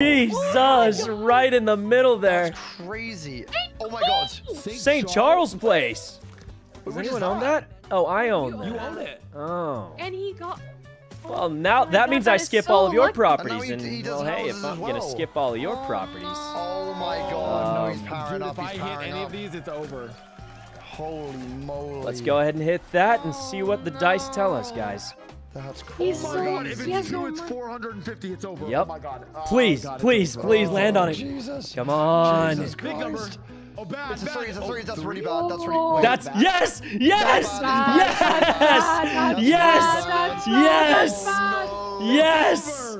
Jesus, right in the middle there. That's crazy. Oh my God. St. Charles Place. Does anyone own that? Oh, I own that. You own it. Oh. And he got... Well, now that means I skip all of your properties. And, well, hey, if I'm going to skip all of your properties. Oh my God. No, he's powering up. If I hit any of these, it's over. Holy moly. Let's go ahead and hit that and see what the dice tell us, guys. That's crazy. Oh my God, if it's two, it's 450. It's over. Yep. Oh my God. Oh, please, God, please, please land on it. Jesus. Come on. Jesus Christ. Oh, bad, it's a three. It's a three. That's pretty bad. That's pretty. Wait, that's bad. Yes, yes, yes, yes, yes, yes.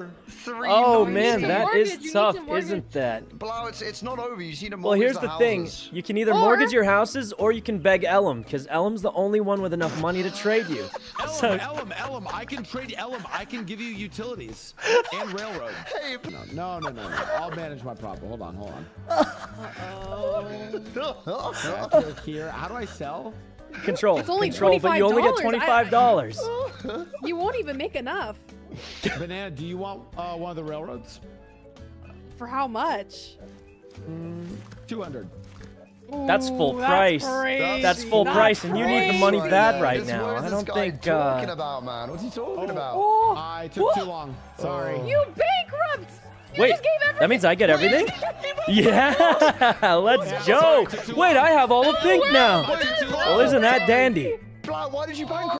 Oh man, that is tough, isn't that? Blau, it's not over. You need to mortgage the houses. Well, here's the thing: you can either mortgage your houses or you can beg Elum, because Elum's the only one with enough money to trade you. Elum, I can trade Elum. I can give you utilities and railroad. Hey, no. I'll manage my problem. Hold on. Uh-oh. So I have to go here. How do I sell? Control. It's only $25. But you only get $25. You won't even make enough. Banana, do you want one of the railroads? For how much? 200. That's full price. That's full price, and you need the money bad right now. I don't think. Talking about, man. What's he talking about? Oh. I took too long. Sorry. You bankrupt. You wait, just gave everything. That means I get everything? Yeah. Let's go. Wait, I have all the pink now. Well, isn't that dandy? Why did you bankrupt?